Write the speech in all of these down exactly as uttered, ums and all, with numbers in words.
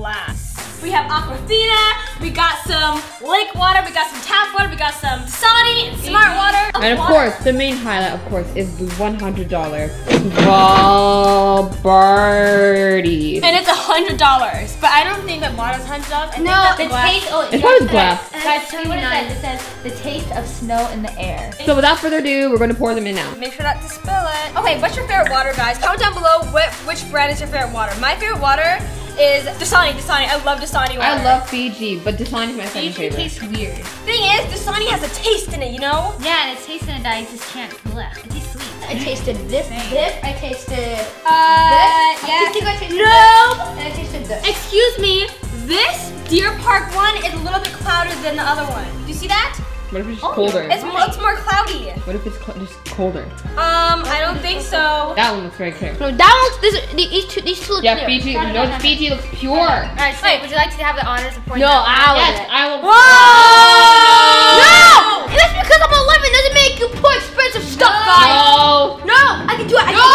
glass. We have Aquafina, we got some lake water, we got some tap water, we got some Dasani and Smartwater. And of course, the main highlight, of course, is the one hundred dollar Val-Bardi. And it's one hundred dollars, but I don't think that water's one hundred dollars. I think no, that's the glass. Taste, oh, it's probably glass. Guys, tell me what it says. It says, the taste of snow in the air. So without further ado, we're gonna pour them in now. Make sure not to spill it. Okay, what's your favorite water, guys? Comment down below what, which brand is your favorite water. My favorite water is Dasani, Dasani. I love Dasani water. I love Fiji, but Dasani's my second favorite. Fiji tastes weird. Thing is, Dasani has a taste in it, you know? Yeah, and it's tasting it that I just can't left. It tastes sweet. I tasted this, Dang. this, I tasted uh, this. Yeah. I think I tasted no. this, and I tasted this. Excuse me, this Deer Park one is a little bit clouder than the other one. Do you see that? What if it's just oh, colder? It's, right. it's more cloudy. What if it's cl just colder? Um, I don't think so. That one looks very clear. No, that looks, this, these two, these two look yeah, pure. Fiji, no, no, no, Fiji looks pure. All right, so wait, would you like to have the honors of pouring No, I will. Yes, I will. Whoa! No! no! Just because I'm eleven doesn't make you pour expensive stuff, no. guys. No. No, I can do it. I no!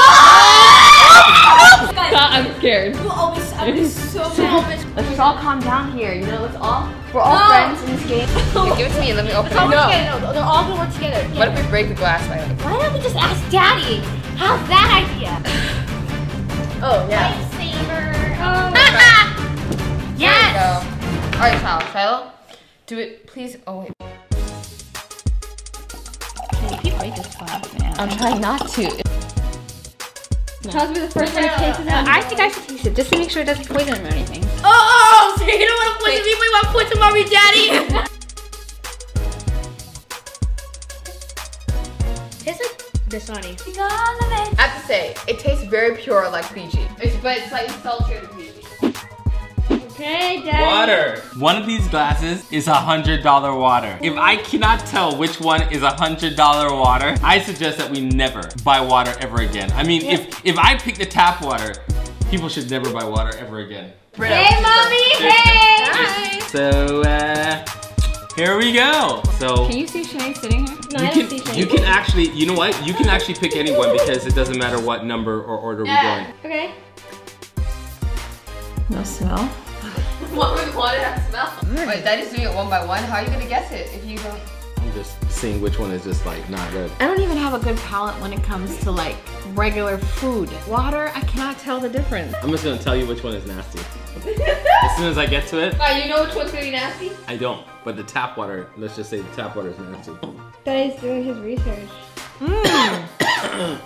Can do it. No, I'm scared. We'll always, I'm so mad. Let's just all calm down here. You know, let's all. We're all no. friends in this game. Okay, give it to me and let me open it. No. Together. no, they're all gonna work together. together. What if we break the glass by like? Why don't we just ask Daddy? How's that idea? Oh, yeah. Lifesaver. Oh. Right. Yes! There we go. All right, child, child. Do it, please. Oh, wait. Can you break this glass now? I'm trying not to. No. Child's be the first one to taste it. I think I should taste it, just to make sure it doesn't poison him or anything. Oh, oh, so you don't want to poison Wait. me, we want to poison mommy and daddy. Tastes like Dasani. I have to say, it tastes very pure like Fiji. It's, but it's like saltier than Fiji. Okay, Daddy. Water. One of these glasses is one hundred dollar water. If I cannot tell which one is one hundred dollar water, I suggest that we never buy water ever again. I mean, yeah. if, if I pick the tap water, people should never buy water ever again. Brita. Hey, Mommy! Hey! Hi. So, uh, here we go. So, can you see Shanae sitting here? No, you I can, don't see Shanae. You can actually, you know what? You can actually pick anyone because it doesn't matter what number or order we're yeah. going. Okay. No smell. What would water have smell? Mm. Wait, Daddy's doing it one by one. How are you gonna guess it if you don't? I'm just seeing which one is just like not good. I don't even have a good palate when it comes to like regular food. Water, I cannot tell the difference. I'm just gonna tell you which one is nasty. As soon as I get to it. Oh, you know which one's gonna be nasty? I don't, but the tap water, let's just say the tap water is nasty. Daddy's doing his research. Mm.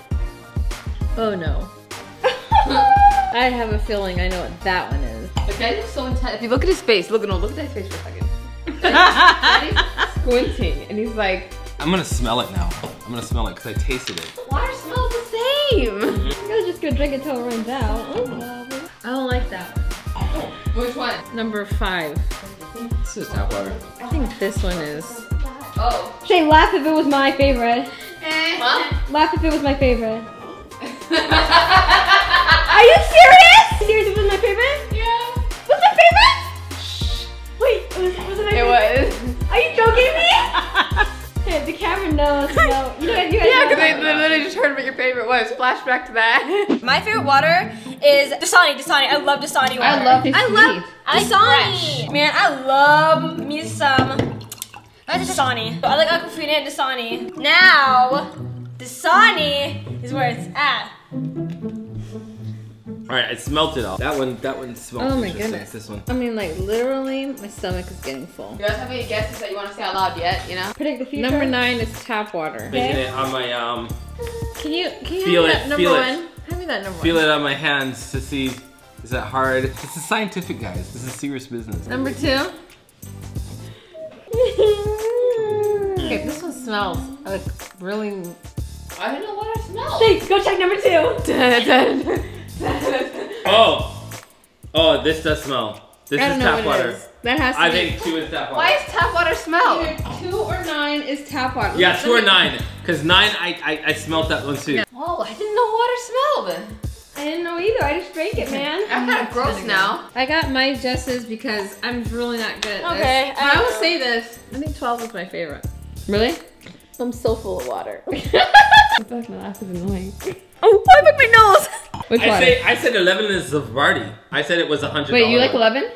Oh no. I have a feeling I know what that one is. But Daddy looks so intense. If you look at his face, look, no, look at that face for a second. Daddy's squinting and he's like. I'm gonna smell it now. I'm gonna smell it because I tasted it. Water smells the same. Mm-hmm. You're just gonna drink it till it runs out. Oh. I don't like that one. Oh. Which one? Number five. This is tap water. I think this one is. Oh. Shane, laugh if it was my favorite. Eh. Huh? Laugh if it was my favorite. Are you serious? Serious, it was my favorite? Yeah. Was my favorite? Shh. Wait, it was, was it my favorite? It was. Are you joking me? Hey, the camera knows. No. You know, you guys yeah, because I literally just heard what your favorite was. Flashback to that. My favorite water is Dasani, Dasani. I love Dasani water. I love Dasani. I love Dasani. Man, I love me some Dasani. I like Aquafina and Dasani. Now, Dasani is where it's at. All right, I smelt it all. That one, that one smells. Oh my goodness, this one. I mean, like literally, my stomach is getting full. You guys have any guesses that you want to say out loud yet? You know. Predict the future. Number nine is tap water. Okay. Making it on my um. Can you can you feel it? Number feel one. It. Hand me that number feel one. Feel it on my hands to see. Is that hard? This is scientific, guys. This is serious business. Number two. Okay, this one smells like really. I don't know what I smell. Thanks. Go check number two. Oh, oh, this does smell. This is tap water. Is. That has to I be. think two is tap water. Why does tap water smell? Either two or nine is tap water. Yeah, two or nine. Because nine, I, I, I smelled that one too. Oh, I didn't know water smelled. I didn't know either. I just drank it, man. I'm kind of gross now. I got my guesses because I'm really not good at okay, this. Okay. I will say this. I think twelve is my favorite. Really? I'm so full of water. My laugh is annoying. Oh, I broke my nose. Which I, one? Say, I said eleven is Zavardi. I said it was one hundred dollars. Wait, you like eleven?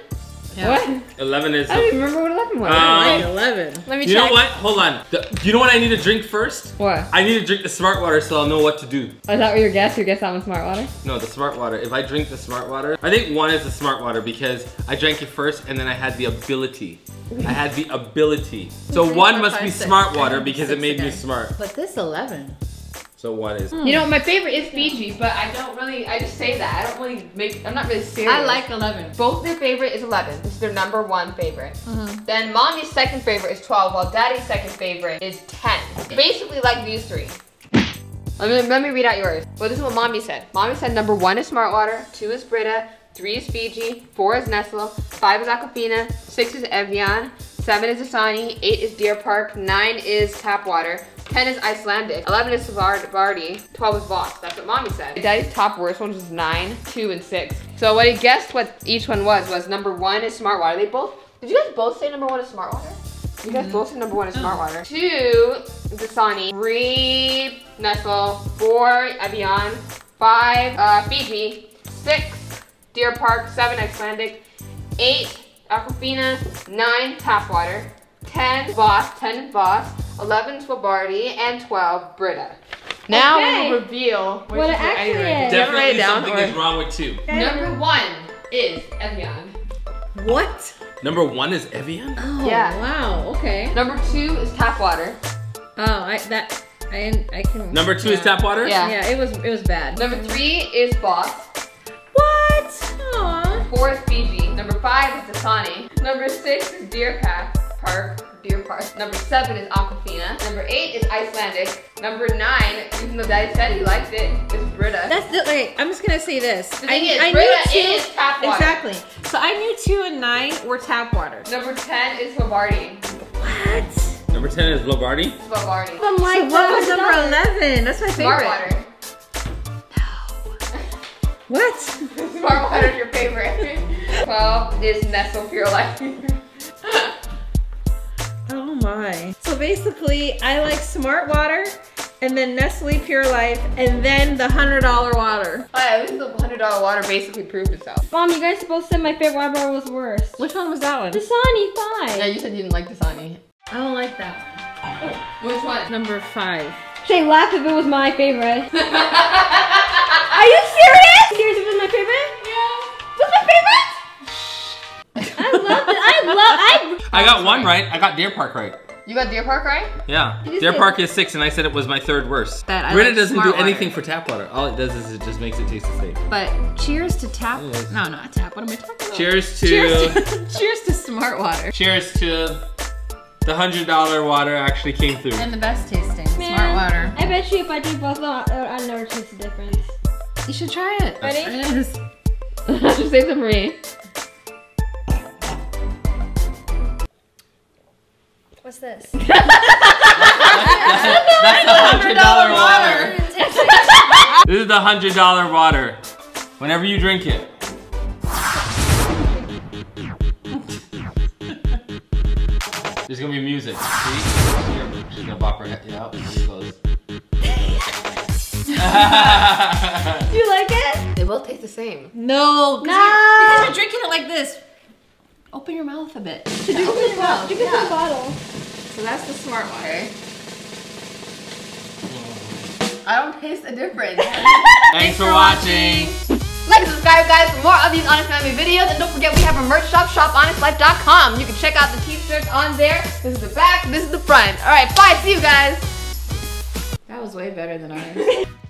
Yeah. What? eleven is... I don't even remember what eleven was. Um, I like eleven. Let me you check. You know what? Hold on. The, you know what I need to drink first? What? I need to drink the Smartwater so I'll know what to do. Oh, is that what your guess? Your guess on the Smartwater? No, the Smartwater. If I drink the Smartwater... I think one is the Smartwater because I drank it first and then I had the ability. I had the ability. So one must be Smartwater because it made me smart. But this eleven. So what is it? You know, my favorite is Fiji, but I don't really, I just say that. I don't really make, I'm not really serious. I like eleven. Both their favorite is eleven. This is their number one favorite. Mm-hmm. Then mommy's second favorite is twelve, while daddy's second favorite is ten. Okay. Basically like these three. Let me, let me read out yours. Well, this is what mommy said. Mommy said number one is Smartwater, two is Brita, three is Fiji, four is Nestle, five is Aquafina, six is Evian, seven is Dasani, eight is Deer Park, nine is tap water, ten is Icelandic, eleven is Zavardi, twelve is Voss. That's what mommy said. Daddy's top worst ones was nine, two, and six. So what I guessed what each one was was number one is Smartwater. They both, did you guys both say number one is Smartwater? You guys mm-hmm. both said number one is Smartwater. Mm-hmm. Two, Dasani, three, Nestle, four, Evian, five, uh, Fiji, six, Deer Park, seven, Icelandic, eight, Aquafina, nine, tap water, ten, Voss, ten, Voss, eleven, Swabardi, and twelve, Brita. Now okay. we will reveal which what it actually is. Definitely something is wrong with two. Number one is Evian. What? Number one is Evian? Oh, yeah. Wow, okay. Number two is tap water. Oh, I, that, I, I can... Number two yeah. is tap water? Yeah. Yeah, it was, it was bad. Number three is Voss. What? Aww. Four is Fiji. Number five is Dasani. Number six is Deer Park. Deer Park. Number seven is Aquafina. Number eight is Icelandic. Number nine, even though Daddy said he liked it, is Brita. That's the, like, I'm just gonna say this. The thing I, is, I Brita knew two, is tap water. Exactly. So I knew two and nine were tap water. Number ten is Zavardi. What? Number ten is Zavardi? Zavardi. I'm like, so what was number eleven? That's my favorite. Smartwater. What? Smartwater is your favorite. twelve is Nestle Pure Life. Oh my. So basically, I like Smartwater, and then Nestle Pure Life, and then the one hundred dollar water. Oh yeah, this one hundred dollar water basically proved itself. Mom, you guys both said my favorite water was worse. Which one was that one? Dasani five. Yeah, you said you didn't like Dasani. I don't like that one. Oh. Which one? Number five. They laughed if it was my favorite. Are you serious? Serious if it was my favorite? Yeah. Was my favorite? I love it. I love it. I, I got one right. I got Deer Park right. You got Deer Park right? Yeah. Deer Park is six and I said it was my third worst. That Brita like doesn't do anything water. for tap water. All it does is it just makes it taste the same. But cheers to tap. Yes. No, not tap. What am I talking about? Cheers to... Cheers to, cheers to Smartwater. Cheers to... The one hundred dollar water actually came through. And the best tasting, Smartwater. I bet you if I do both of them, I'll never taste the difference. You should try it. Ready? Yes. Just save them for me. What's this? That's the one hundred dollar water. This is the one hundred dollar water. Whenever you drink it. There's gonna be music. See? She's gonna bop her head. Yeah, she goes. Do you like it? They both taste the same. No, no. You're, because you're drinking it like this. Open your mouth a bit. Drink yeah, open your mouth. Drink it from the bottle. So that's the Smartwater. Mm. I don't taste a difference. Thanks for watching. Like and subscribe, guys, for more of these Onyx Family videos. And don't forget, we have a merch shop, shop onyx life dot com. You can check out the t-shirts on there. This is the back, this is the front. All right, bye, see you guys. That was way better than ours.